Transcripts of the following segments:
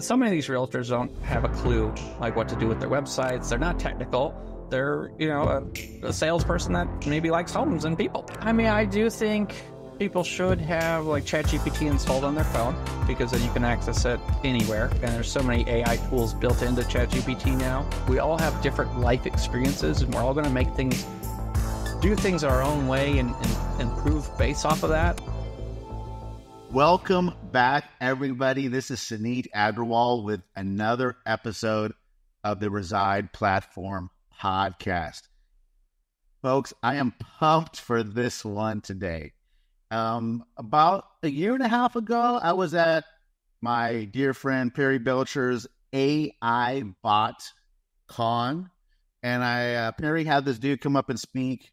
So many of these realtors don't have a clue like what to do with their websites. They're not technical. They're, you know, a salesperson that maybe likes homes and people. I mean, I do think people should have like ChatGPT installed on their phone, because then you can access it anywhere. And there's so many AI tools built into ChatGPT now. We all have different life experiences, and we're all going to make things, do things our own way and improve based off of that. Welcome back, everybody. This is Suneet Agarwal with another episode of the Reside Platform Podcast. Folks, I am pumped for this one today. About a year and a half ago, I was at my dear friend Perry Belcher's AI Bot Con, and Perry had this dude come up and speak,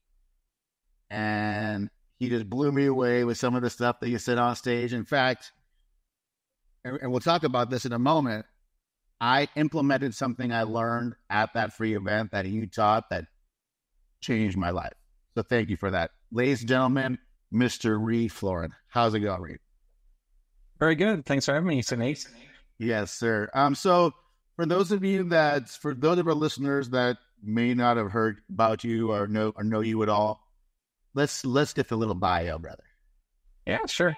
and he just blew me away with some of the stuff that he said on stage. In fact, and we'll talk about this in a moment, I implemented something I learned at that free event that he taught that changed my life. So thank you for that. Ladies and gentlemen, Mr. Reed Floren. How's it going, Reed? Very good. Thanks for having me, Suneet. Yes, sir. So for those of our listeners that may not have heard about you or know you at all, Let's get the little bio, brother. Yeah, sure.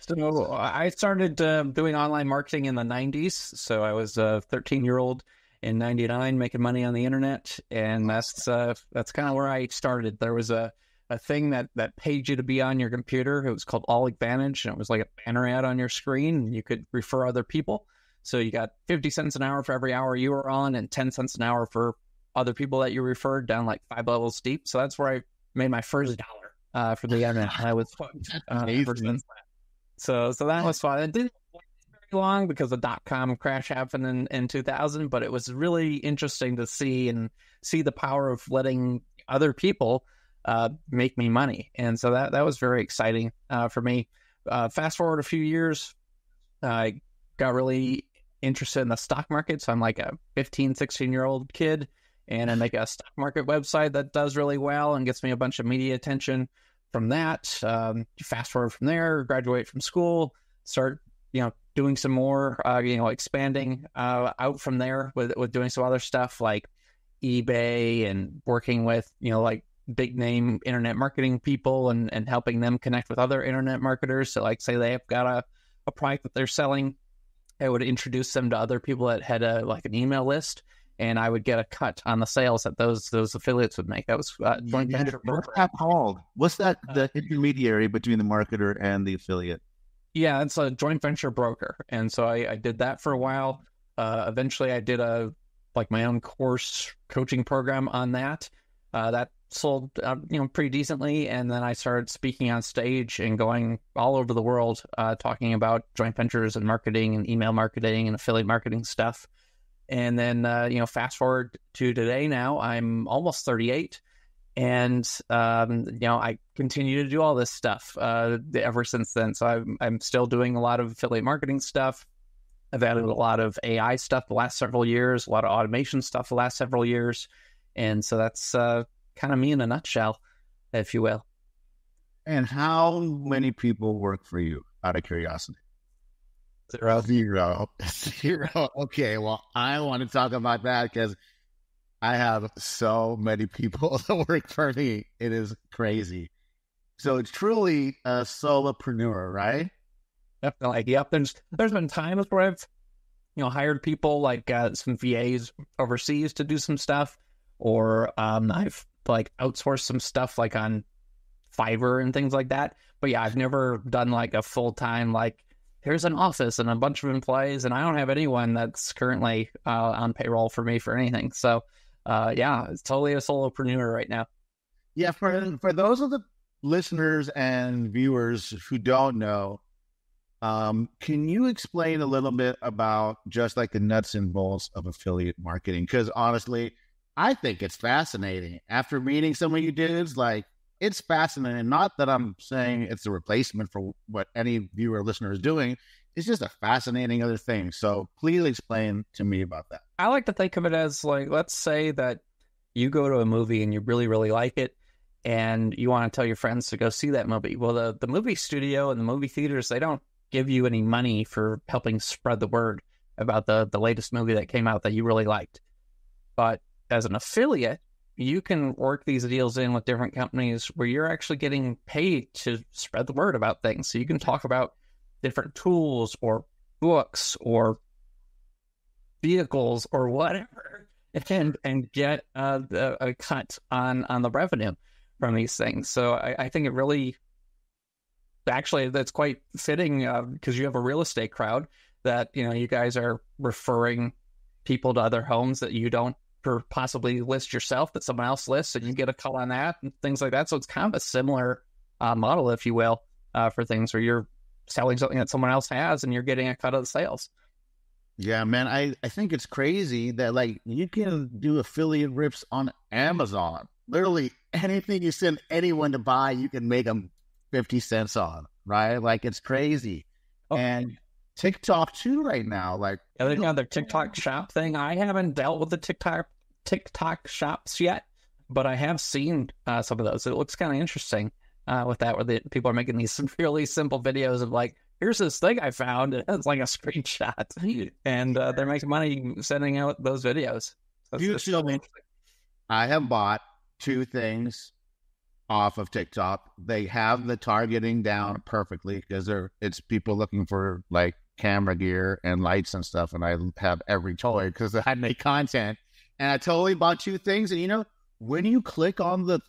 So I started doing online marketing in the 90s. So I was a 13-year-old in 99 making money on the internet. And that's kind of where I started. There was a thing that paid you to be on your computer. It was called All Advantage. And it was like a banner ad on your screen. You could refer other people. So you got 50 cents an hour for every hour you were on and 10 cents an hour for other people that you referred, down like 5 levels deep. So that's where I made my first dollar for the internet. I was so that was fun. It didn't last very long because the .com crash happened in 2000, but it was really interesting to see the power of letting other people make me money, and so that was very exciting for me. Fast forward a few years, I got really interested in the stock market. So I'm like a 15, 16-year-old kid, and I make a stock market website that does really well and gets me a bunch of media attention from that. Fast forward from there, graduate from school, start, doing some more, expanding out from there with doing some other stuff like eBay and working with, like big name internet marketing people and helping them connect with other internet marketers. So like say they've got a product that they're selling, I would introduce them to other people that had an email list, and I would get a cut on the sales that those affiliates would make. That was joint venture. What's that called? What's that? The intermediary between the marketer and the affiliate. Yeah, it's a joint venture broker, and so I did that for a while. Eventually, I did my own course coaching program on that. That sold pretty decently, and then I started speaking on stage and going all over the world, talking about joint ventures and marketing and email marketing and affiliate marketing stuff. And then, fast forward to today now, I'm almost 38, and, I continue to do all this stuff ever since then. So I'm still doing a lot of affiliate marketing stuff. I've added a lot of AI stuff the last several years, a lot of automation stuff the last several years. And so that's kind of me in a nutshell, if you will. And how many people work for you, out of curiosity? Zero. Okay, well, I want to talk about that because I have so many people that work for me. It is crazy. So it's truly a solopreneur, right? Definitely. Yep. There's been times where I've hired people like some VAs overseas to do some stuff, or I've outsourced some stuff like on Fiverr and things like that. But yeah, I've never done like a full time here's an office and a bunch of employees, and I don't have anyone that's currently on payroll for me for anything. So, it's totally a solopreneur right now. Yeah, for those of the listeners and viewers who don't know, can you explain a little bit about just the nuts and bolts of affiliate marketing? Because honestly, I think it's fascinating. After meeting some of you dudes, it's fascinating. Not that I'm saying it's a replacement for what any viewer or listener is doing. It's just a fascinating other thing. So please explain to me about that. I like to think of it as let's say that you go to a movie and you really, really like it, and you want to tell your friends to go see that movie. Well, the movie studio and the movie theaters, they don't give you any money for helping spread the word. about the latest movie that came out that you really liked. But as an affiliate, you can work these deals in with different companies where you're actually getting paid to spread the word about things. So you can talk about different tools or books or vehicles or whatever and get a cut on the revenue from these things. So I think it really, actually, that's quite fitting because you have a real estate crowd that, you know, you guys are referring people to other homes that you don't possibly list yourself, that someone else lists, and you get a call on that and things like that. So it's kind of a similar model, if you will, for things where you're selling something that someone else has and you're getting a cut of the sales. Yeah, man, I think it's crazy that, like, you can do affiliate rips on Amazon. Literally anything you send anyone to buy, you can make them 50 cents on, right? Like, it's crazy. Oh. And TikTok too right now, like, yeah, they got their TikTok shop thing. I haven't dealt with the TikTok shops yet, but I have seen some of those. It looks kind of interesting with that, where the people are making these really simple videos of, like, here's this thing I found, and it's like a screenshot, and they're making money sending out those videos. So I have bought two things off of TikTok. They have the targeting down perfectly because it's people looking for, like, camera gear and lights and stuff, and I have every toy because I make content. And I totally bought two things. And, you know, when you click on the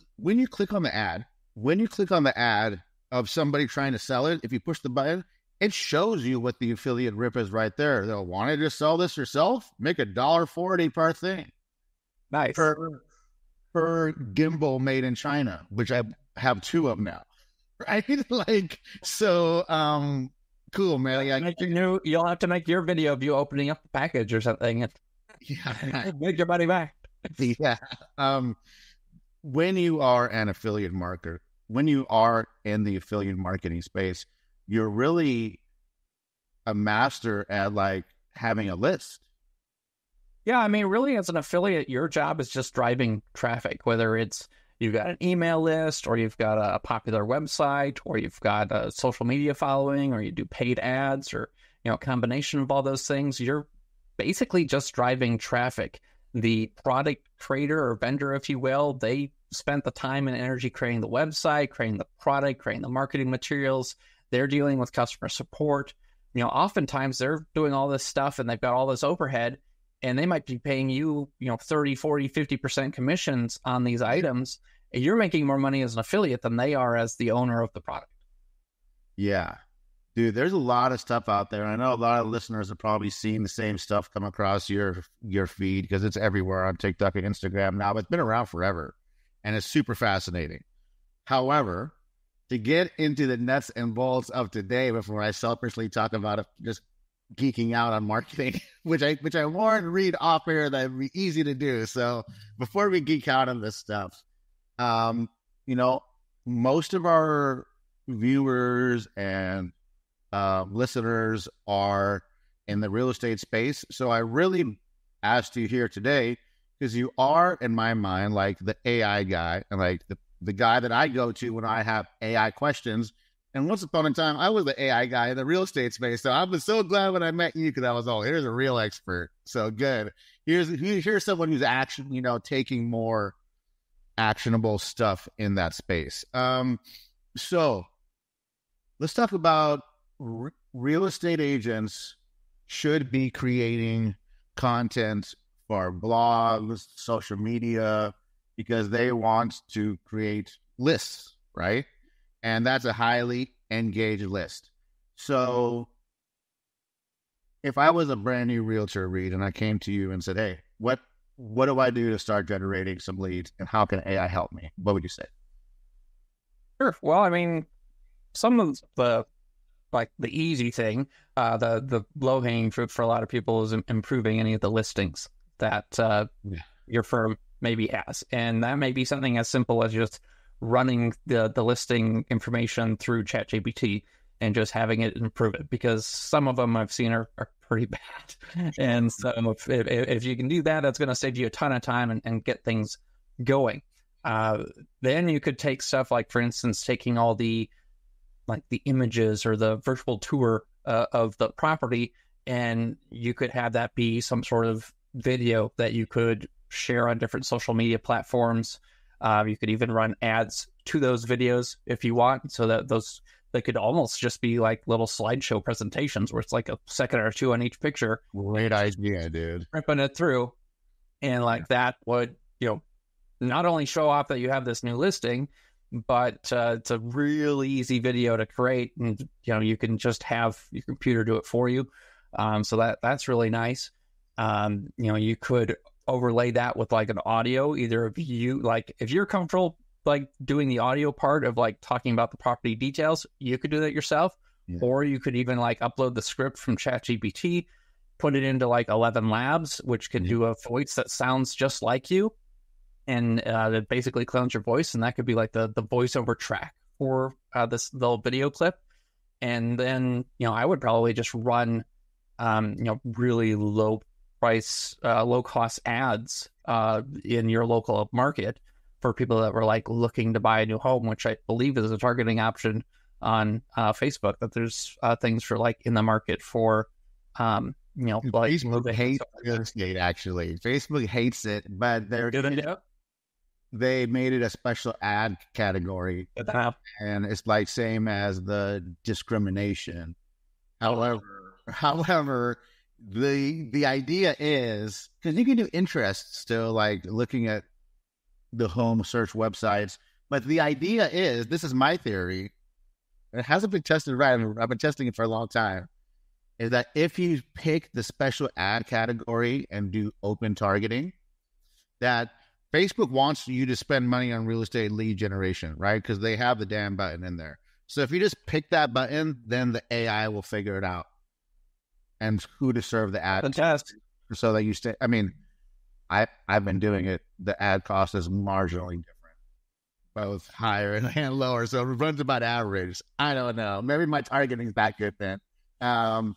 ad of somebody trying to sell it, if you push the button, it shows you what the affiliate rip is right there. They'll want to just sell this yourself, make $1.40 per thing. Nice. Per gimbal made in China, which I have two of now, right? Like, so cool, man. Like, you'll have to make your video of you opening up the package or something. Yeah, make your money back. Yeah. When you are an affiliate marketer, when you are in the affiliate marketing space, you're really a master at, like, having a list. Yeah, I mean, really, as an affiliate, your job is just driving traffic, whether it's you've got an email list, or you've got a popular website, or you've got a social media following, or you do paid ads, or, you know, a combination of all those things. You're basically just driving traffic. The product creator or vendor, if you will, they spent the time and energy creating the website, creating the product, creating the marketing materials. They're dealing with customer support. You know, oftentimes they're doing all this stuff and they've got all this overhead. And they might be paying you, you know, 30, 40, 50% commissions on these items. And you're making more money as an affiliate than they are as the owner of the product. Yeah. Dude, there's a lot of stuff out there. I know a lot of listeners are probably seeing the same stuff come across your feed because it's everywhere on TikTok and Instagram now. But it's been around forever, and it's super fascinating. However, to get into the nuts and bolts of today before I selfishly talk about it, just geeking out on marketing, which I warned Reed off air that would be easy to do. So before we geek out on this stuff, you know, most of our viewers and listeners are in the real estate space. So I really asked you here today because you are, in my mind, like the AI guy and like the guy that I go to when I have AI questions. And once upon a time, I was the AI guy in the real estate space. So I was so glad when I met you because I was, oh, here's a real expert. So good. Here's someone who's actually, you know, taking more actionable stuff in that space. So let's talk about real estate agents should be creating content for blogs, social media, because they want to create lists, right? And that's a highly engaged list. So if I was a brand new realtor, Reed, and I came to you and said, hey, what do I do to start generating some leads and how can AI help me? What would you say? Sure. Well, I mean, some of the easy thing, the low-hanging fruit for a lot of people is improving any of the listings that your firm maybe has. And that may be something as simple as just running the listing information through ChatGPT and just having it improve it, because some of them I've seen are pretty bad. And so if you can do that, that's going to save you a ton of time and get things going. Then you could take stuff like, for instance, taking all the images or the virtual tour of the property and you could have that be some sort of video that you could share on different social media platforms. You could even run ads to those videos if you want, so that they could almost just be like little slideshow presentations where it's like a second or two on each picture. Great idea, dude. Ripping it through. And like that would, you know, not only show off that you have this new listing, but it's a really easy video to create, and you know, you can just have your computer do it for you. So that's really nice. You know, you could overlay that with like an audio, either of you, like if you're comfortable like doing the audio part of like talking about the property details, you could do that yourself. Yeah. Or you could even like upload the script from ChatGPT, put it into like 11 labs, which can do a voice that sounds just like you, and that basically clones your voice. And that could be like the voiceover track for this little video clip. And then, you know, I would probably just run, you know, really low price, low cost ads in your local market for people that were like looking to buy a new home, which I believe is a targeting option on Facebook, that there's things for like in the market for, you know, dude, like Facebook hates real estate. Actually, Facebook hates it, but they made it a special ad category, and it's like same as the discrimination. However, the idea is, because you can do interest still, like looking at the home search websites, but the idea is, this is my theory, it hasn't been tested right, I've been testing it for a long time, is that if you pick the special ad category and do open targeting, that Facebook wants you to spend money on real estate lead generation, right? Because they have the damn button in there. So if you just pick that button, then the AI will figure it out and who to serve the ad. Fantastic. So that you stay, I mean, I've been doing it. The ad cost is marginally different, both higher and lower. So it runs about average. I don't know. Maybe my targeting is that good then. But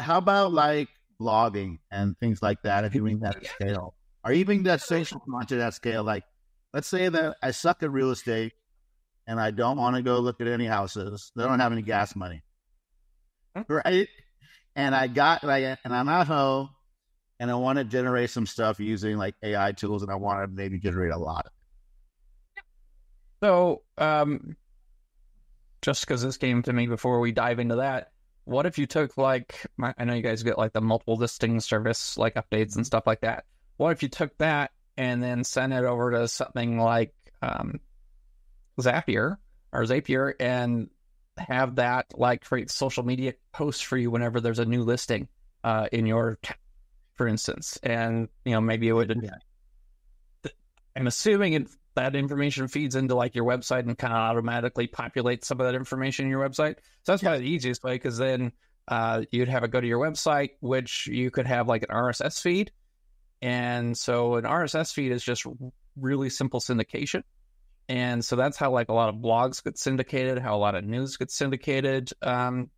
how about like blogging and things like that? If you're doing that at scale, or even that social content at scale, like let's say that I suck at real estate and I don't want to go look at any houses. They don't have any gas money. Right. And I'm at home and I want to generate some stuff using like AI tools, and I want to maybe generate a lot of it. So, just because this came to me before we dive into that, what if you took like, I know you guys get like the multiple listing service, like updates and stuff like that. What if you took that and then sent it over to something like Zapier, and have that like create social media posts for you whenever there's a new listing in your town, for instance. And, you know, maybe it would, I'm assuming that information feeds into like your website and kind of automatically populates some of that information in your website. So that's probably the easiest way, because then you'd have it go to your website, which you could have like an RSS feed. And so an RSS feed is just really simple syndication. And so that's how like a lot of blogs get syndicated, how a lot of news gets syndicated out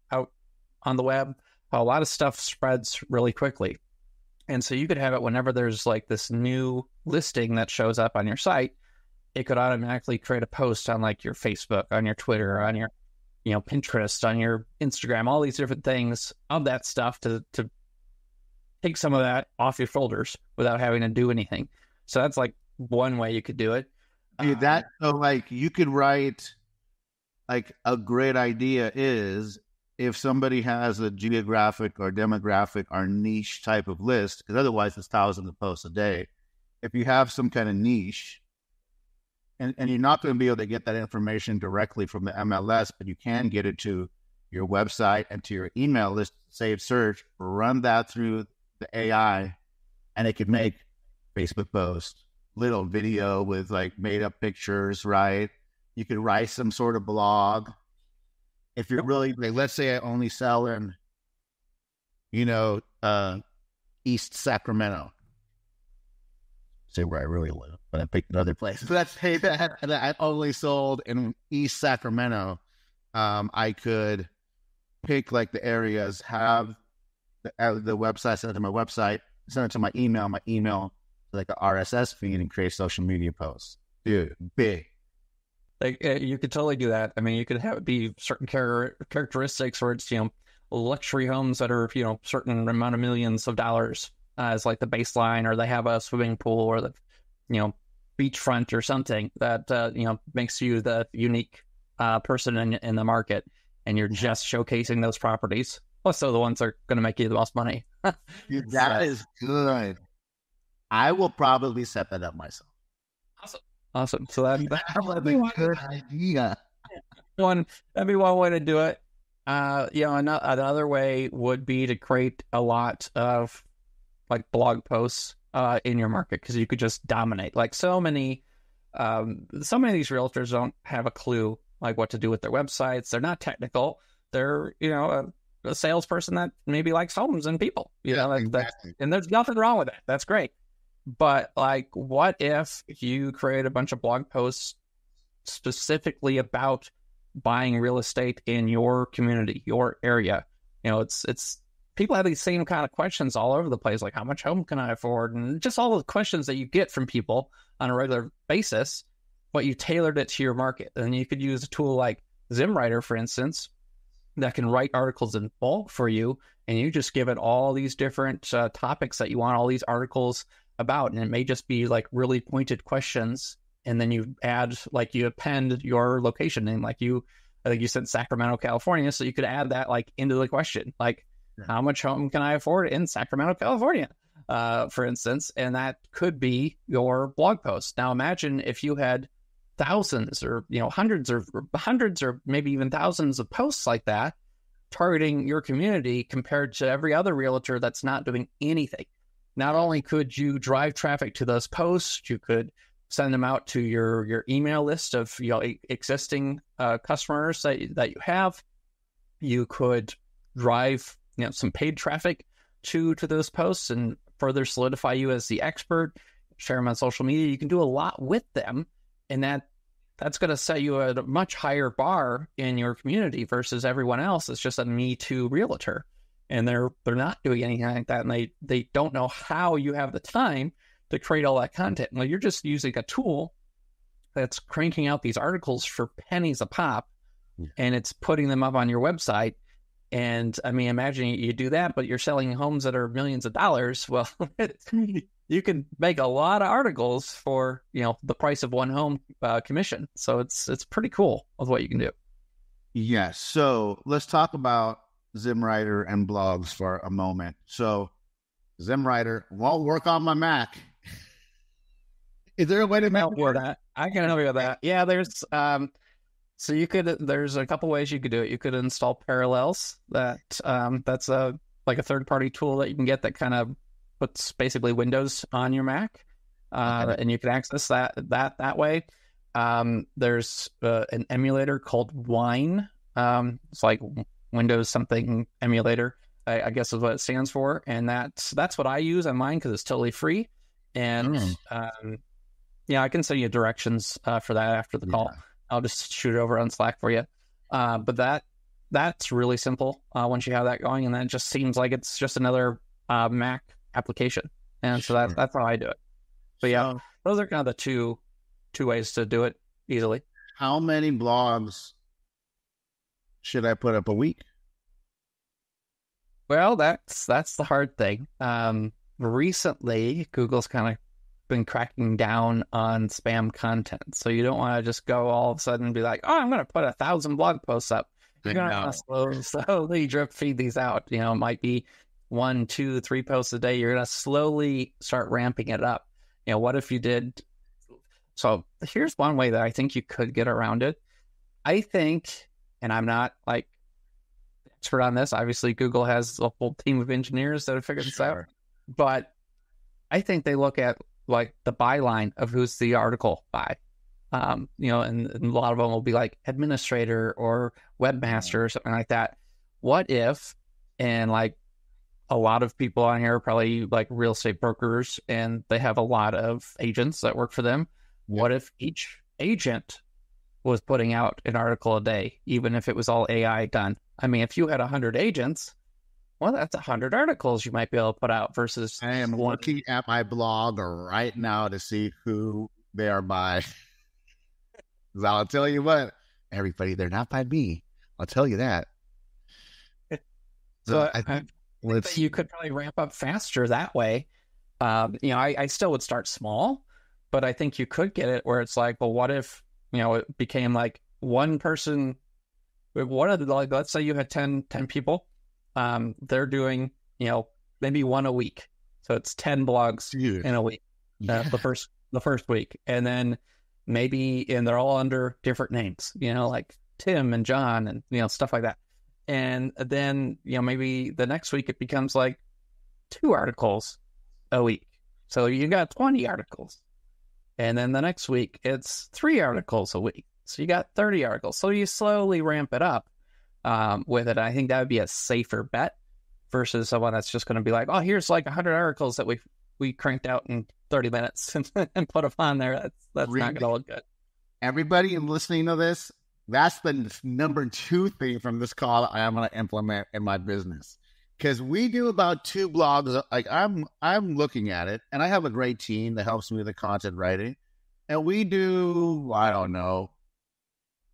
on the web, how a lot of stuff spreads really quickly. And so you could have it whenever there's like this new listing that shows up on your site, it could automatically create a post on like your Facebook, on your Twitter, on your, you know, Pinterest, on your Instagram, all these different things of that stuff to take some of that off your shoulders without having to do anything. So that's like one way you could do it. Dude, you could write like a great idea is if somebody has a geographic or demographic or niche type of list, because otherwise it's thousands of posts a day. If you have some kind of niche, and you're not going to be able to get that information directly from the MLS, but you can get it to your website and to your email list, save search, run that through the AI, and it can make Facebook posts, little video with like made up pictures, right? You could write some sort of blog. If you're really, like, let's say I only sell in, you know, East Sacramento, say where I really live, but I picked another place. So let's say that I only sold in East Sacramento. I could pick like the areas, have the website, send it to my website, send it to my email, like an RSS feed, and create social media posts. Dude, big. Like you could totally do that. I mean, you could have it be certain characteristics where it's, you know, luxury homes that are, you know, certain amount of millions of dollars as like the baseline, or they have a swimming pool or the, you know, beachfront or something that, you know, makes you the unique person in the market. And you're just showcasing those properties. Also, the ones that are going to make you the most money. That is good. I will probably set that up myself. Awesome. So that would be a good idea. That'd be one way to do it. You know, another way would be to create a lot of like blog posts in your market, because you could just dominate. Like so many of these realtors don't have a clue like what to do with their websites. They're not technical. They're, you know, a salesperson that maybe likes homes and people. You know, like exactly. And there's nothing wrong with that. That's great. But like, what if you create a bunch of blog posts specifically about buying real estate in your community, your area? You know, it's people have these same kind of questions all over the place, like how much home can I afford, and just all the questions that you get from people on a regular basis, but you tailored it to your market. And you could use a tool like ZimWriter, for instance, that can write articles in bulk for you, and you just give it all these different topics that you want all these articles about, and it may just be like really pointed questions. And then you add, like, you append your location name, like I think you said Sacramento, California. So you could add that like into the question, like how much home can I afford in Sacramento, California, for instance. And that could be your blog post. Now imagine if you had thousands or, you know, hundreds or maybe even thousands of posts like that targeting your community compared to every other realtor that's not doing anything. Not only could you drive traffic to those posts, you could send them out to your email list of, you know, existing customers that you have. You could drive, you know, some paid traffic to those posts and further solidify you as the expert. Share them on social media. You can do a lot with them, and that's going to set you at a much higher bar in your community versus everyone else. It's just a me too realtor, and they're not doing anything like that, and they don't know how you have the time to create all that content. Well, you're just using a tool that's cranking out these articles for pennies a pop, and it's putting them up on your website. And I mean, imagine you do that, but you're selling homes that are millions of dollars. Well, you can make a lot of articles for, you know, the price of one home commission. So it's pretty cool with what you can do. Yeah. So let's talk about ZimWriter and blogs for a moment. So ZimWriter won't work on my Mac. Is there a way to help with that? I can help you with that. Yeah, there's so you could. There's a couple ways you could do it. You could install Parallels. That's a third party tool that you can get that kind of puts basically Windows on your Mac, and you can access that way. There's an emulator called Wine. It's like Windows something emulator, I guess is what it stands for. And that's what I use on mine because it's totally free. And yeah, I can send you directions for that after the call. I'll just shoot it over on Slack for you. But that's really simple once you have that going. And then it just seems like it's just another Mac application. And so that's how I do it. But yeah, those are kind of the two ways to do it easily. How many blogs should I put up a week? Well, that's the hard thing. Recently, Google's kind of been cracking down on spam content. So you don't want to just go all of a sudden and be like, oh, I'm going to put 1,000 blog posts up. You're going to slowly drip feed these out. You know, it might be 1, 2, 3 posts a day. You're going to slowly start ramping it up. You know, what if you did? So here's one way that I think you could get around it. I think, and I'm not like expert on this. Obviously, Google has a whole team of engineers that have figured this out. But I think they look at like the byline of who's the article by, you know, and a lot of them will be like administrator or webmaster or something like that. What if, and like a lot of people on here are probably like real estate brokers and they have a lot of agents that work for them. What if each agent was putting out an article a day, even if it was all AI done? I mean, if you had 100 agents, well, that's 100 articles you might be able to put out versus... I am looking at my blog right now to see who they are by. Because I'll tell you what, everybody, they're not by me. I'll tell you that. So I think that you could probably ramp up faster that way. You know, I still would start small, but I think you could get it where it's like, well, what if, you know, it became like one person, one of the, like, let's say you had 10 people, they're doing, you know, maybe one a week. So it's 10 blogs in a week, the first week. And then maybe, and they're all under different names, you know, like Tim and John and, you know, stuff like that. And then, you know, maybe the next week it becomes like 2 articles a week. So you got 20 articles. And then the next week it's 3 articles a week. So you got 30 articles. So you slowly ramp it up with it. I think that would be a safer bet versus someone that's just going to be like, oh, here's like 100 articles that we cranked out in 30 minutes and put them on there. That's really not going to look good. Everybody listening to this, that's the number 2 thing from this call I am going to implement in my business. Because we do about 2 blogs. Like I'm looking at it, and I have a great team that helps me with the content writing. And we do, I don't know,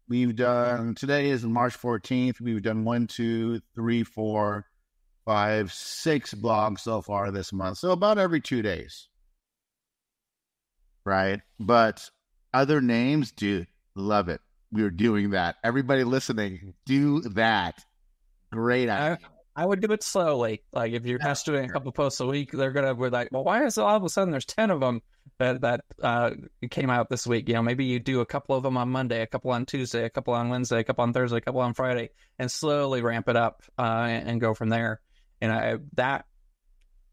we've done, today is March 14th. We've done 6 blogs so far this month. So about every 2 days. Right? But other names, dude, love it. We're doing that. Everybody listening, do that. Great idea. I would do it slowly. Like if you're just doing a couple posts a week, they're going to be like, well, why is it all of a sudden there's 10 of them that came out this week? You know, maybe you do a couple of them on Monday, a couple on Tuesday, a couple on Wednesday, a couple on Thursday, a couple on Friday, and slowly ramp it up and go from there. And that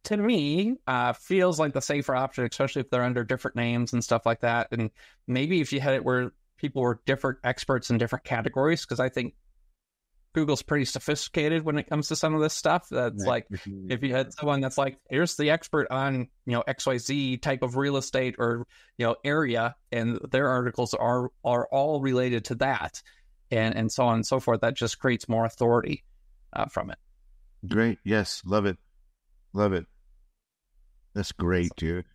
to me feels like the safer option, especially if they're under different names and stuff like that. And maybe if you had it where people were different experts in different categories, because I think Google's pretty sophisticated when it comes to some of this stuff. That's right. Like if you had someone that's like, here's the expert on, you know, XYZ type of real estate or, you know, area, and their articles are all related to that, and so on and so forth. That just creates more authority from it. Great. Yes. Love it. That's great, dude.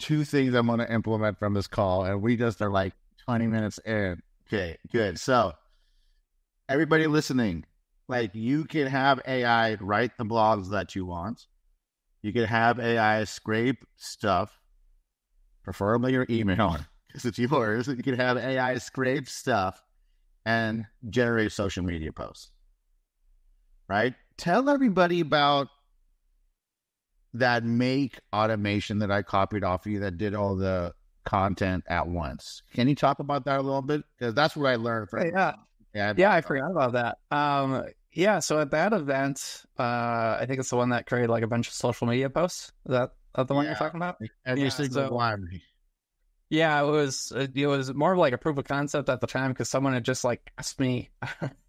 2 things I'm going to implement from this call, and we just are like 20 minutes in. Okay, good. So everybody listening, like you can have AI write the blogs that you want. You can have AI scrape stuff, preferably your email because it's yours. You can have AI scrape stuff and generate social media posts, right? Tell everybody about that Make automation that I copied off of you that did all the content at once. Can you talk about that a little bit? Because that's what I learned from. Yeah, I forgot about that. So at that event, I think it's the one that created like a bunch of social media posts. Is that the one you're talking about? Every single one. Yeah, it was more of like a proof of concept at the time because someone had just like asked me,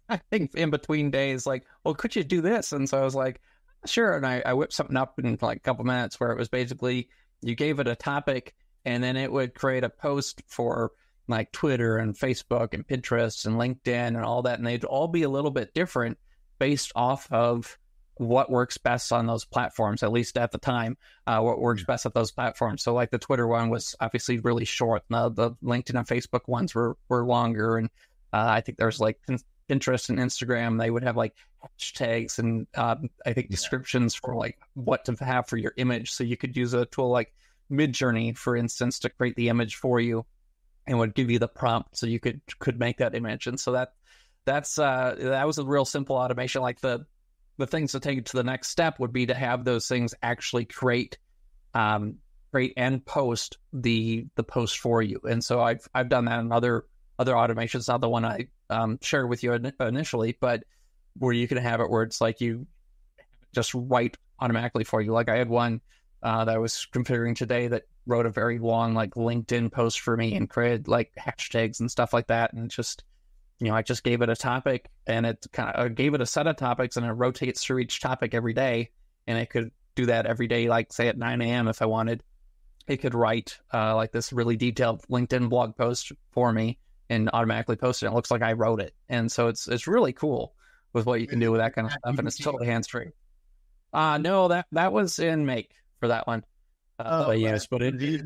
I think in between days, like, well, could you do this? And so I was like, sure. And I whipped something up in like a couple minutes where it was basically you gave it a topic and then it would create a post for like Twitter and Facebook and Pinterest and LinkedIn and all that. And they'd all be a little bit different based off of what works best on those platforms, at least at the time, what works best at those platforms. So like the Twitter one was obviously really short. The LinkedIn and Facebook ones were longer. And I think there's like Pinterest and Instagram, they would have like hashtags and I think descriptions for like what to have for your image. So you could use a tool like MidJourney, for instance, to create the image for you and would give you the prompt so you could make that image. And so that was a real simple automation. Like the things to take it to the next step would be to have those things actually create and post the post for you. And so I've done that in other automations, not the one I shared with you initially, but where you can have it where it's like you just write automatically for you. Like I had one that I was configuring today that wrote a very long like LinkedIn post for me and created like hashtags and stuff like that. And just, you know, I just gave it a topic and it kind of gave it a set of topics and it rotates through each topic every day. And I could do that every day, like say at 9 a.m. if I wanted. It could write like this really detailed LinkedIn blog post for me and automatically post it. It looks like I wrote it. And so it's really cool with what you can do with that kind of stuff. And it's totally hands-free. No, that was in Make for that one. But it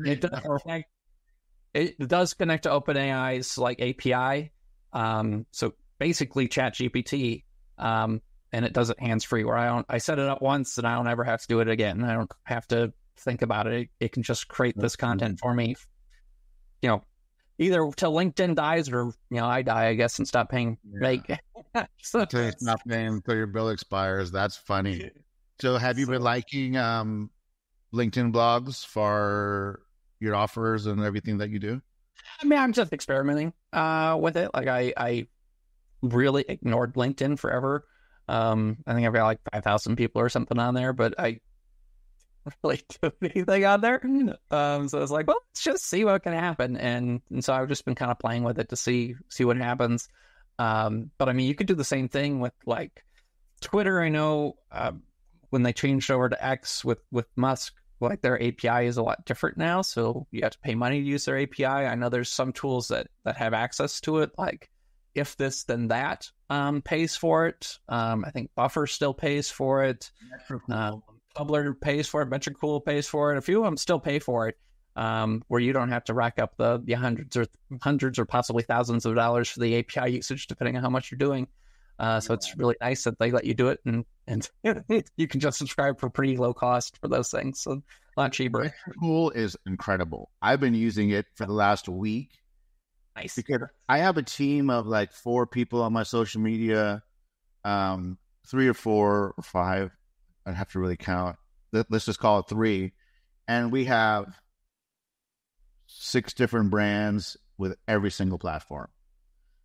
does connect to OpenAI's like API. So basically ChatGPT and it does it hands-free, where I set it up once and I don't ever have to do it again. I don't have to think about it. It can just create this content for me, you know, either till LinkedIn dies or, you know, I die, I guess, and stop paying. Yeah. Like, so it's not paying until your bill expires. That's funny. So have you been liking LinkedIn blogs for your offers and everything that you do? I mean, I'm just experimenting with it. Like I really ignored LinkedIn forever. I think I've got like 5,000 people or something on there, but I really do anything on there. So it's like, well, let's just see what can happen. And so I've just been kind of playing with it to see what happens. But I mean, you could do the same thing with like Twitter. I know when they changed over to X with Musk, like their API is a lot different now. So you have to pay money to use their API. I know there's some tools that have access to it, like If This Then That pays for it. I think Buffer still pays for it. Publer pays for it. Metricool pays for it. A few of them still pay for it, where you don't have to rack up the hundreds or possibly thousands of dollars for the API usage, depending on how much you're doing. So it's really nice that they let you do it, and you can just subscribe for pretty low cost for those things. So a lot cheaper. Metricool is incredible. I've been using it for the last week. Nice. Because I have a team of like 4 people on my social media, 3 or 4 or 5. I'd have to really count. Let's just call it 3. And we have 6 different brands with every single platform.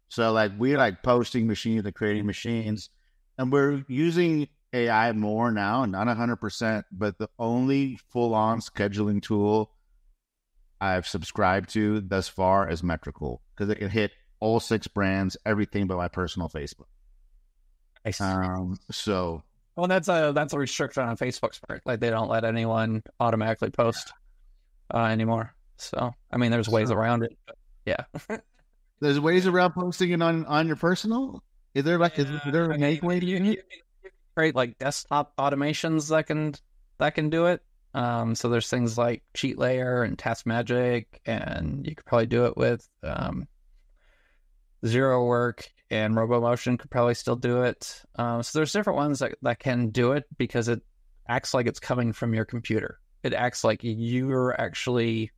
So like we're like posting machines and creating machines, and we're using AI more now, not 100%, but the only full-on scheduling tool I've subscribed to thus far as Metricool, because it can hit all 6 brands, everything but my personal Facebook. I see. Well, that's a restriction on Facebook's part. Like they don't let anyone automatically post anymore. So I mean, there's ways around it. But yeah, there's ways around posting it on your personal. Is there like is there a make way to use it? Create like desktop automations that can do it. So there's things like Cheat Layer and Task Magic, and you could probably do it with Zero Work, and RoboMotion could probably still do it. So there's different ones that can do it, because it acts like it's coming from your computer. It acts like you're actually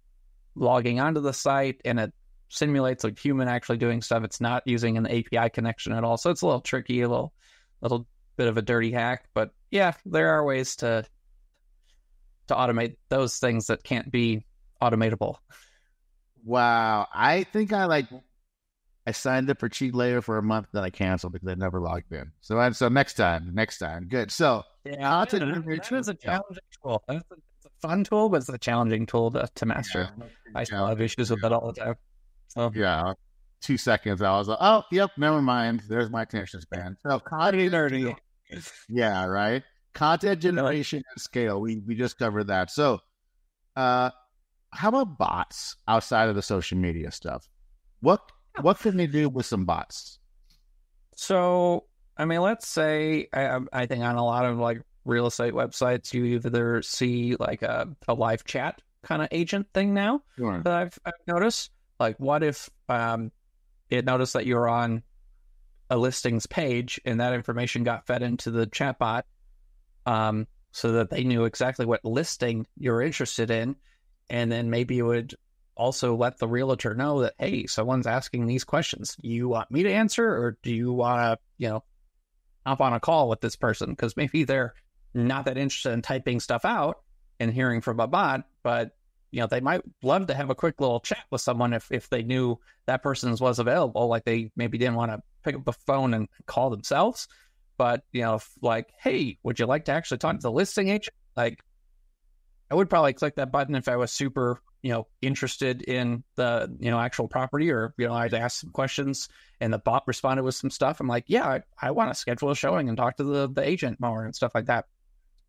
logging onto the site, and it simulates a human actually doing stuff. It's not using an API connection at all. So it's a little tricky, a little bit of a dirty hack. But yeah, there are ways to automate those things that can't be automatable. Wow. I think I signed up for Cheat Layer for a month, then I canceled because I never logged in. So next time. Good. So yeah, that is a challenging tool. It's a fun tool, but it's a challenging tool to master. Yeah, I still have issues with it all the time. So yeah. 2 seconds. I was like, oh, yep. Never mind. There's my connection span. So content learning. Yeah. Right. Content generation at scale. We just covered that. So how about bots outside of the social media stuff? What can they do with some bots? So, I mean, let's say, I think on a lot of like real estate websites, you either see like a live chat kind of agent thing now. Sure. That I've noticed. Like, what if it noticed that you're on a listings page and that information got fed into the chat bot? So that they knew exactly what listing you're interested in, and then maybe you would also let the realtor know that, hey, someone's asking these questions. Do you want me to answer, or do you want to, you know, hop on a call with this person? Because maybe they're not that interested in typing stuff out and hearing from a bot, but, you know, they might love to have a quick little chat with someone if they knew that person was available. Like they maybe didn't want to pick up the phone and call themselves. But, you know, like, hey, would you like to actually talk to the listing agent? Like, I would probably click that button if I was super, you know, interested in the, you know, actual property, or, you know, I'd ask some questions and the bot responded with some stuff. I'm like, yeah, I want to schedule a showing and talk to the agent more and stuff like that.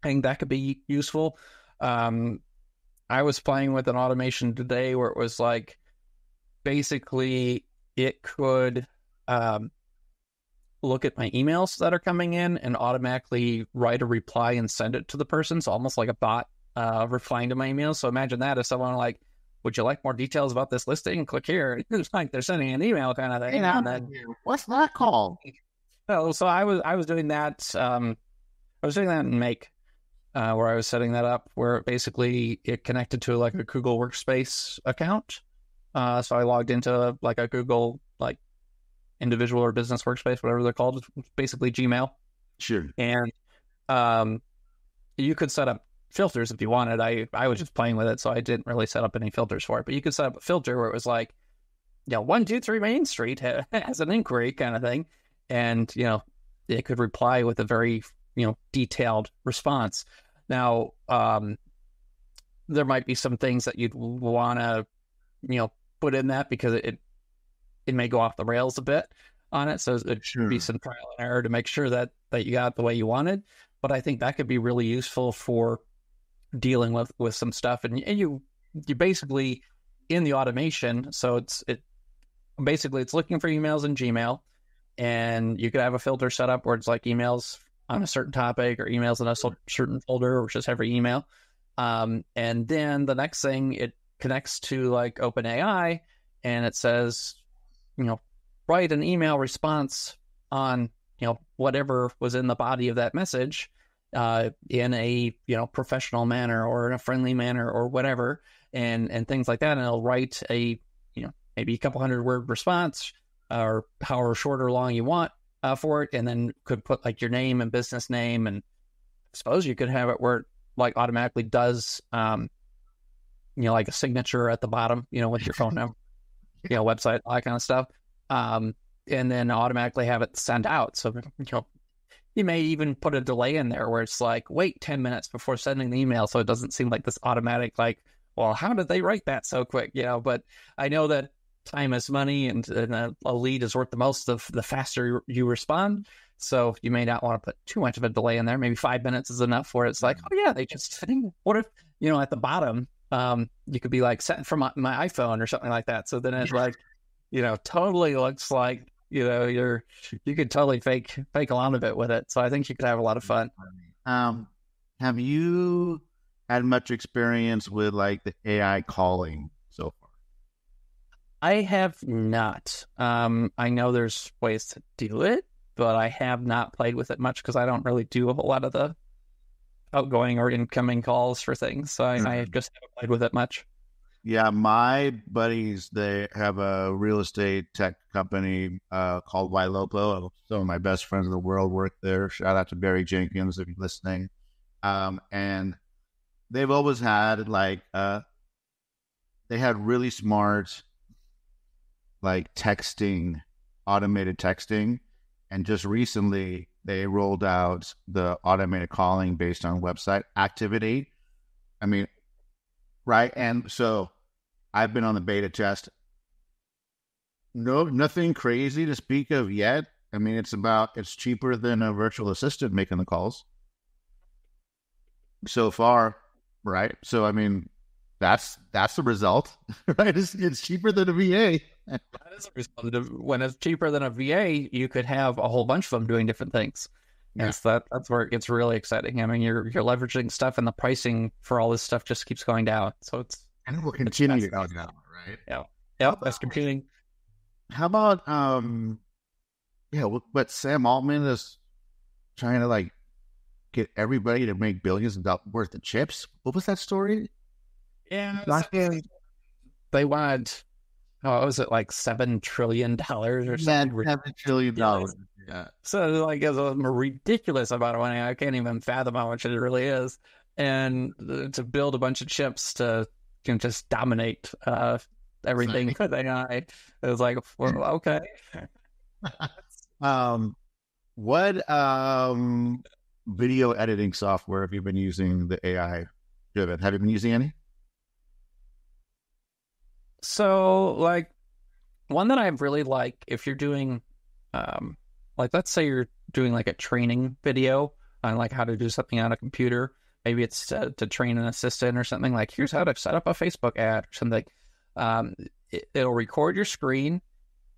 I think that could be useful. I was playing with an automation today where it was like, basically it could, look at my emails that are coming in and automatically write a reply and send it to the person. So almost like a bot replying to my emails. So imagine that if someone like, would you like more details about this listing? Click here. It's like they're sending an email kind of thing. Hey, what's that called? No, so I was doing that. I was doing that in Make, where I was setting that up, where basically it connected to like a Google Workspace account. So I logged into like a Google, like individual or business workspace, whatever they're called, basically Gmail. Sure. And you could set up filters if you wanted. I was just playing with it, so I didn't really set up any filters for it. But you could set up a filter where it was like, you know, 123 Main Street has an inquiry kind of thing. And, you know, it could reply with a very, you know, detailed response. Now, there might be some things that you'd want to, you know, put in that because it may go off the rails a bit on it. So it should be some trial and error to make sure that you got the way you wanted. But I think that could be really useful for dealing with some stuff. And you basically in the automation. So it's looking for emails in Gmail, and you could have a filter set up where it's like emails on a certain topic or emails in a certain folder, or just every email. And then the next thing, it connects to like OpenAI, and it says, you know, write an email response on, you know, whatever was in the body of that message, in a, you know, professional manner or in a friendly manner or whatever, and things like that. And it'll write a, you know, maybe a couple hundred word response, or however short or long you want for it. And then could put like your name and business name. And I suppose you could have it where it like automatically does, you know, like a signature at the bottom, you know, with your phone number, you know, website, all that kind of stuff. And then automatically have it sent out. So, you know, you may even put a delay in there where it's like, wait 10 minutes before sending the email. So it doesn't seem like this automatic, like, well, how did they write that so quick? You know, but I know that time is money, and a lead is worth the most of the faster you respond. So you may not want to put too much of a delay in there. Maybe 5 minutes is enough where it's like, oh yeah, they just, what if, you know, at the bottom, you could be like sent from my iPhone or something like that. So then it's like, you know, totally looks like, you know, you could totally fake a lot of it with it. So I think you could have a lot of fun. Have you had much experience with like the AI calling so far? I have not. I know there's ways to do it, but I have not played with it much because I don't really do a whole lot of the outgoing or incoming calls for things. So I just haven't played with it much. Yeah, my buddies, they have a real estate tech company called Ylopo. Some of my best friends in the world work there. Shout out to Barry Jenkins if you're listening. And they've always had like, they had really smart, like texting, automated texting. And just recently, they rolled out the automated calling based on website activity. I mean, right. And so I've been on the beta test. No, nothing crazy to speak of yet. I mean, it's cheaper than a virtual assistant making the calls so far. Right. So, I mean, that's the result, right? It's cheaper than a VA. That is a result of, when it's cheaper than a VA, you could have a whole bunch of them doing different things. Yeah. And so that's where it gets really exciting. I mean, you're leveraging stuff, and the pricing for all this stuff just keeps going down. So it's, and it will continue to go down, right? Yeah, yeah, that's computing. How about but Sam Altman is trying to like get everybody to make billions of dollars worth of chips. What was that story? Yeah, they wanted. Oh, was it like $7 trillion or something? $7 trillion. Yeah. So like it's a ridiculous amount of money. I can't even fathom how much it really is. And to build a bunch of chips to, you know, just dominate everything with AI. It was like, well, okay. What video editing software have you been using the AI driven? Have you been using any? So, like, one that I really like, if you're doing, like, let's say you're doing, like, a training video on, like, how to do something on a computer. Maybe it's to train an assistant or something. Like, here's how to set up a Facebook ad or something. It'll record your screen,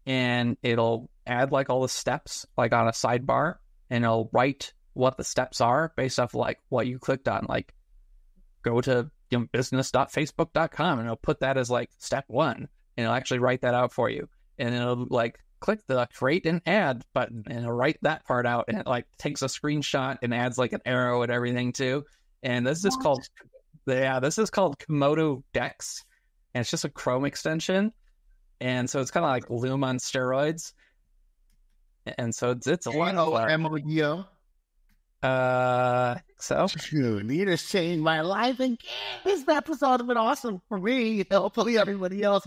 and it'll add, like, all the steps, like, on a sidebar. And it'll write what the steps are based off, like, what you clicked on. Like, go to business.facebook.com, and it'll put that as like step 1, and it'll actually write that out for you. And it'll like click the create an ad button and write that part out, and it like takes a screenshot and adds like an arrow and everything too. And this is called, this is called Komodo Decks, and it's just a Chrome extension. And so it's kind of like Loom on steroids. And so it's a lot of M-O-D-O. So you're changed my life, and this episode has been awesome for me. Hopefully everybody else.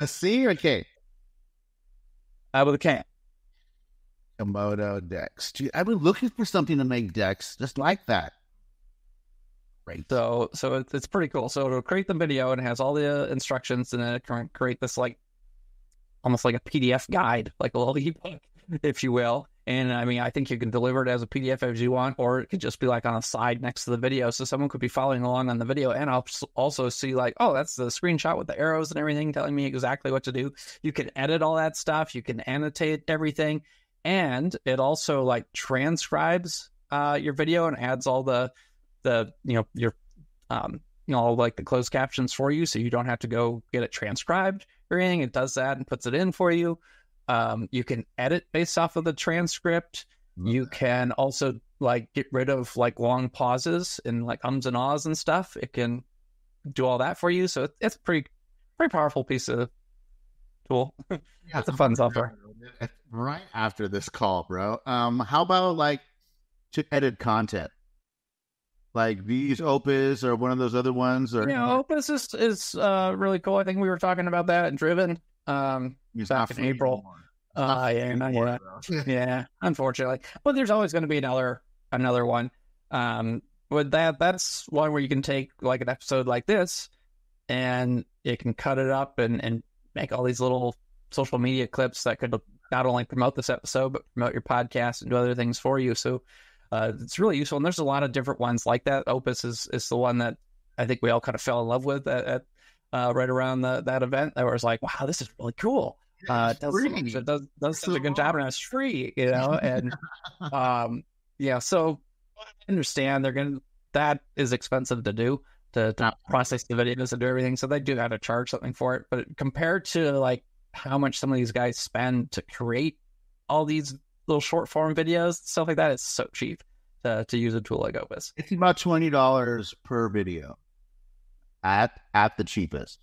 A C or a K? With a K. Komodo Decks. Dude, I've been looking for something to make decks just like that. Right. So it's pretty cool. So it'll create the video and it has all the instructions, and then it can create this like almost like a PDF guide, like a little ebook, if you will. And I mean, I think you can deliver it as a PDF if you want, or it could just be like on a side next to the video. So someone could be following along on the video, and I'll also see like, oh, that's the screenshot with the arrows and everything telling me exactly what to do. You can edit all that stuff. You can annotate everything. And it also like transcribes your video and adds all the your like the closed captions for you, so you don't have to go get it transcribed or anything. It does that and puts it in for you. You can edit based off of the transcript. You can also like get rid of like long pauses and like ums and ahs and stuff. It can do all that for you. So it's pretty powerful piece of tool. Yeah, that's a fun software. Right after this call, bro. How about like to edit content? Like these Opus or one of those other ones, or Opus is really cool. I think we were talking about that in Driven back in April. Yeah, unfortunately. But there's always going to be another one. With that's one where you can take like an episode like this, and you can cut it up and make all these little social media clips that could not only promote this episode but promote your podcast and do other things for you. So. It's really useful, and there's a lot of different ones like that. Opus is the one that I think we all kind of fell in love with at right around that event. That was like, wow, this is really cool. It does such a good job, and it's free, And yeah, so I understand that is expensive to do to process the videos and do everything, so they do have to charge something for it. But compared to like how much some of these guys spend to create all these little short form videos, stuff like that, it's so cheap to use a tool like Opus. It's about $20 per video at the cheapest.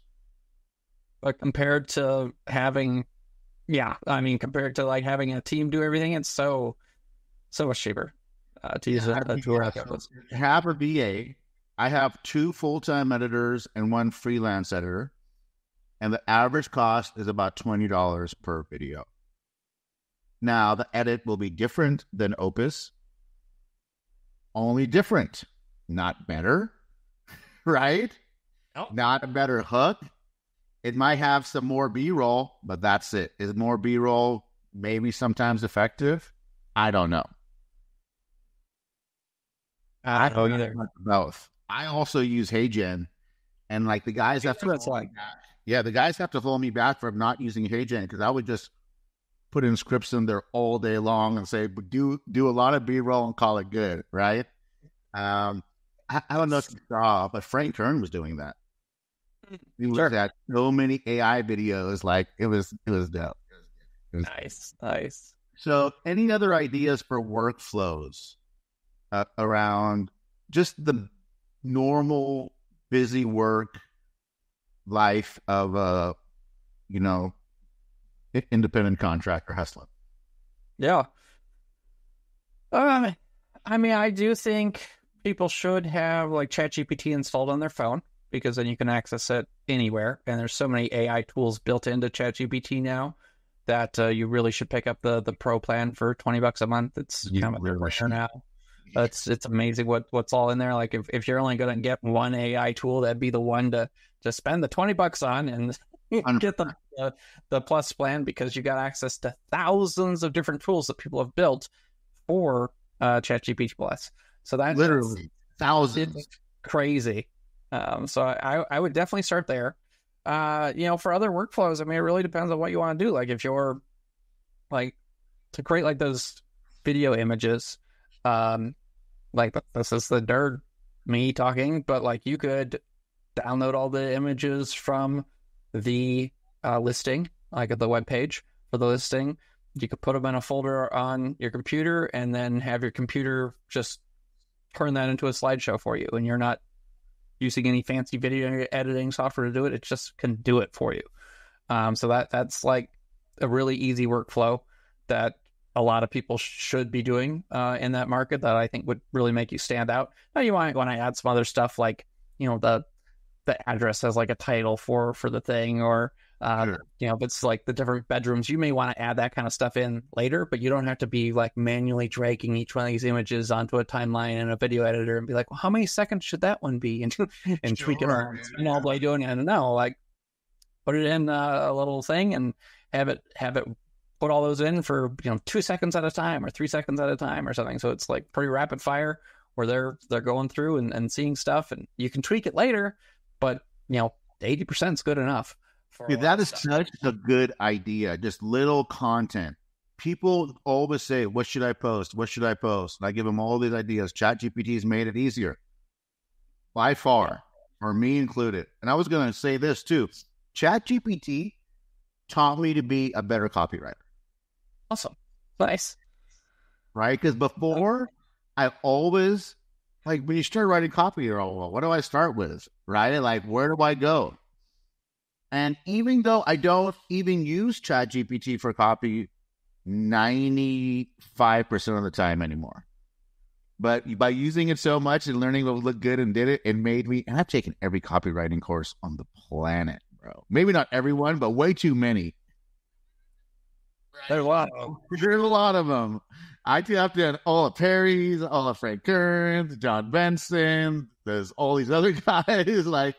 But compared to having a team do everything, it's so much cheaper to use a tool like Opus. Have a VA. I have 2 full-time editors and 1 freelance editor, and the average cost is about $20 per video. Now, the edit will be different than Opus. Only different. Not better, right? Nope. Not a better hook. It might have some more B-roll, but that's it. Is more B-roll maybe sometimes effective? I don't know. I don't either. Both. I also use HeyGen, and like the guys have to hold me back from not using HeyGen, because I would just put in scripts in there all day long and say, do a lot of B-roll and call it good, right? I don't know if you saw, but Frank Kern was doing that. He looked at so many AI videos, like it was dope. Nice. So, any other ideas for workflows around just the normal busy work life of a independent contractor hustling? Yeah. I mean, I do think people should have like ChatGPT installed on their phone, because then you can access it anywhere. And there's so many AI tools built into ChatGPT now that you really should pick up the pro plan for $20 a month. It's kind of a now. It's amazing what's all in there. Like if you're only going to get one AI tool, that'd be the one to spend the $20 on, and get the plus plan, because you got access to thousands of different tools that people have built for ChatGPT Plus. So that literally thousands, crazy. So I would definitely start there. For other workflows, I mean, it really depends on what you want to do. Like if you're like to create like those video images, like this is the nerd me talking, but like you could download all the images from the listing, like at the web page, for the listing. You could put them in a folder on your computer and then have your computer just turn that into a slideshow for you. And you're not using any fancy video editing software to do it. It just can do it for you. So that's like a really easy workflow that a lot of people should be doing in that market that I think would really make you stand out. Now you might want to add some other stuff like, you know, the address has like a title for the thing, or sure. You know, if it's like the different bedrooms, you may want to add that kind of stuff in later, but you don't have to be like manually dragging each one of these images onto a timeline and a video editor and be like, well, how many seconds should that one be? And sure, tweak it around. And all by doing it, I don't know, like put it in a little thing and have it put all those in for, you know, 2 seconds at a time or 3 seconds at a time or something. So it's like pretty rapid fire where they're going through and seeing stuff, and you can tweak it later, but you know, 80% is good enough. Dude, that is such a good idea. Just little content. People always say, what should I post? What should I post? And I give them all these ideas. ChatGPT has made it easier by far, or me included. And I was going to say this too. ChatGPT taught me to be a better copywriter. Awesome. Nice. Right? Because before, I always, like when you start writing copy, you're all, well, what do I start with? Right? Like, where do I go? And even though I don't even use ChatGPT for copy 95% of the time anymore, but by using it so much and learning what looked good and did it, it made me, and I've taken every copywriting course on the planet, bro. Maybe not everyone, but way too many. Right. There's a lot of them. There's a lot of them. I've done all of Perry's, all of Frank Kern's, John Benson. There's all these other guys like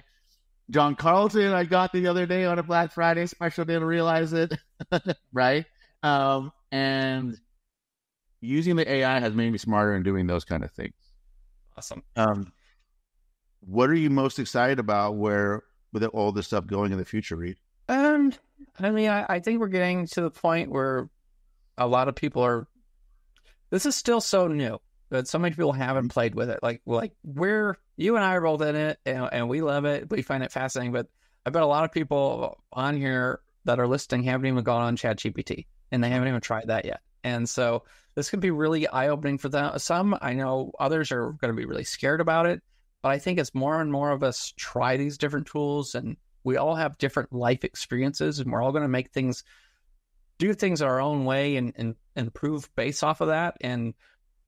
John Carlton, I got the other day on a Black Friday special, didn't realize it, right? And using the AI has made me smarter in doing those kind of things. Awesome. What are you most excited about with all this stuff going in the future, Reed? I mean, I think we're getting to the point where a lot of people are, this is still so new that so many people haven't played with it. Like we're, you and I are both in it, and we love it. We find it fascinating. But I bet a lot of people on here that are listening haven't even gone on ChatGPT, and they haven't even tried that yet. And so this could be really eye-opening for them. Some, I know others are going to be really scared about it, but I think it's more and more of us try these different tools, and we all have different life experiences, and we're all going to make things, do things our own way and improve based off of that. And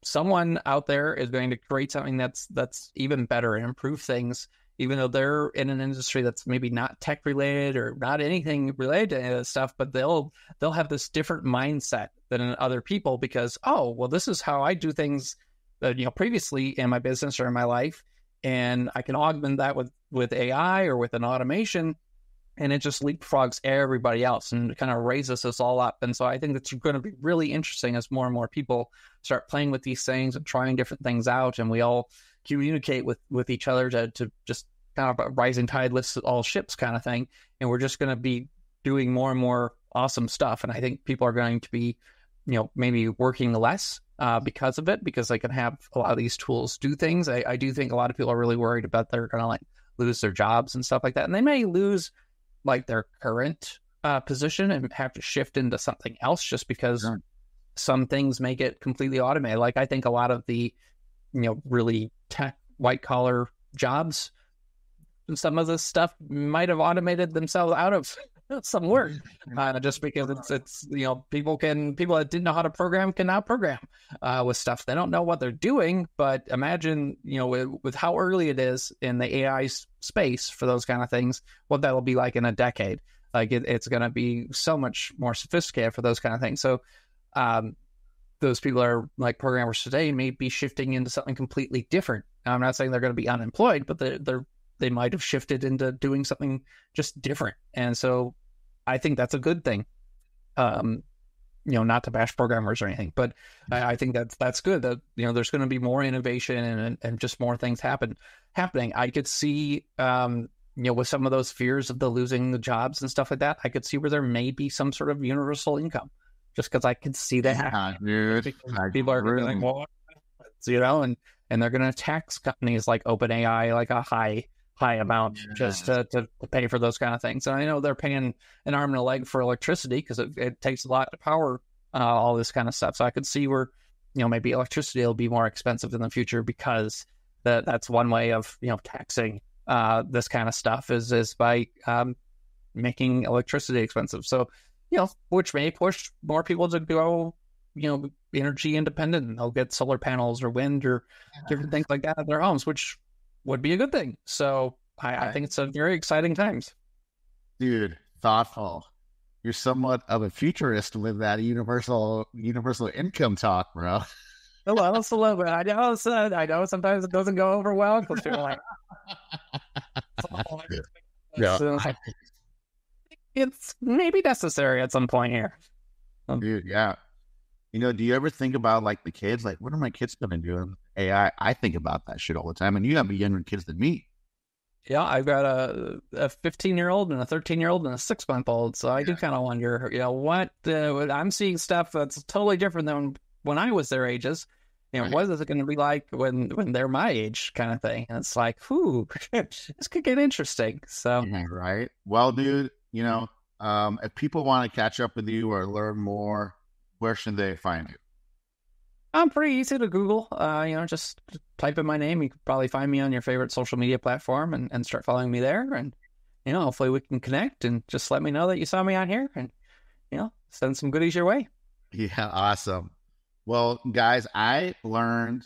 someone out there is going to create something that's even better and improve things, even though they're in an industry that's maybe not tech related or not anything related to any of this stuff, but they'll have this different mindset than other people because, oh, well, this is how I do things, you know, previously in my business or in my life. And I can augment that with AI or with an automation, and it just leapfrogs everybody else and kind of raises us all up. And so I think that's going to be really interesting as more and more people start playing with these things and trying different things out. And we all communicate with each other to just kind of a rising tide lifts all ships kind of thing. And we're just going to be doing more and more awesome stuff. And I think people are going to be, you know, maybe working less because of it, because they can have a lot of these tools do things. I do think a lot of people are really worried about they're going to like lose their jobs and stuff like that. And they may lose like their current position and have to shift into something else just because some things make it completely automated. Like I think a lot of the, you know, really tech white collar jobs, some of this stuff might have automated themselves out of some work just because it's, you know, people that didn't know how to program can now program with stuff. They don't know what they're doing, but imagine, you know, with how early it is in the AI space for those kind of things, what that'll be like in a decade. Like it's going to be so much more sophisticated for those kind of things. So those people are like programmers today may be shifting into something completely different. Now, I'm not saying they're going to be unemployed, but they might have shifted into doing something just different. And so I think that's a good thing. You know, not to bash programmers or anything, but I think that's good that, you know, there's going to be more innovation and just more things happening. I could see, you know, with some of those fears of the losing the jobs and stuff like that, I could see where there may be some sort of universal income just because I could see that happening. People are really like, well, you know, and they're going to tax companies like OpenAI, like a high high amount just to pay for those kind of things. And I know they're paying an arm and a leg for electricity because it takes a lot to power all this kind of stuff. So I could see where, you know, maybe electricity will be more expensive in the future because that's one way of, you know, taxing this kind of stuff is by making electricity expensive. So, you know, which may push more people to go, you know, energy independent, and they'll get solar panels or wind or different things like that in their homes, which would be a good thing. So I think it's a very exciting times. Dude, thoughtful. You're somewhat of a futurist with that universal income talk, bro. Well, it's a little bit. I know sometimes it doesn't go over well because people are like, yeah. So it's maybe necessary at some point here. Dude, yeah. You know, do you ever think about like the kids? Like, what are my kids going to do in AI? I think about that shit all the time. And you have younger kids than me. Yeah, I've got a 15-year-old and a 13-year-old and a 6-month-old. So I do kind of wonder, you know, I'm seeing stuff that's totally different than when I was their ages. You know, what is it going to be like when they're my age kind of thing? And it's like, whoo, this could get interesting. So yeah, right. Well, dude, you know, if people want to catch up with you or learn more, where should they find you? I'm pretty easy to Google. You know, just type in my name. You can probably find me on your favorite social media platform and start following me there. And, you know, hopefully we can connect and just let me know that you saw me on here and, you know, send some goodies your way. Yeah, awesome. Well, guys, I learned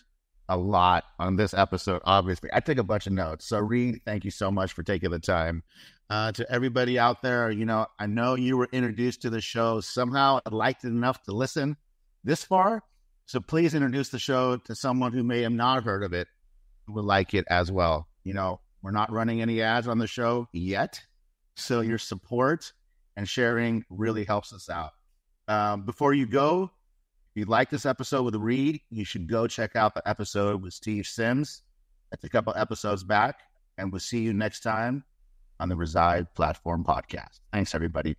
a lot on this episode, obviously. I took a bunch of notes. So, Reed, thank you so much for taking the time. To everybody out there, you know, I know you were introduced to the show somehow, liked it enough to listen this far. So please introduce the show to someone who may have not heard of it, who would like it as well. You know, we're not running any ads on the show yet. So your support and sharing really helps us out. Before you go, if you like this episode with Reed, you should go check out the episode with Steve Sims. That's a couple episodes back, and we'll see you next time on the Reside Platform Podcast. Thanks, everybody.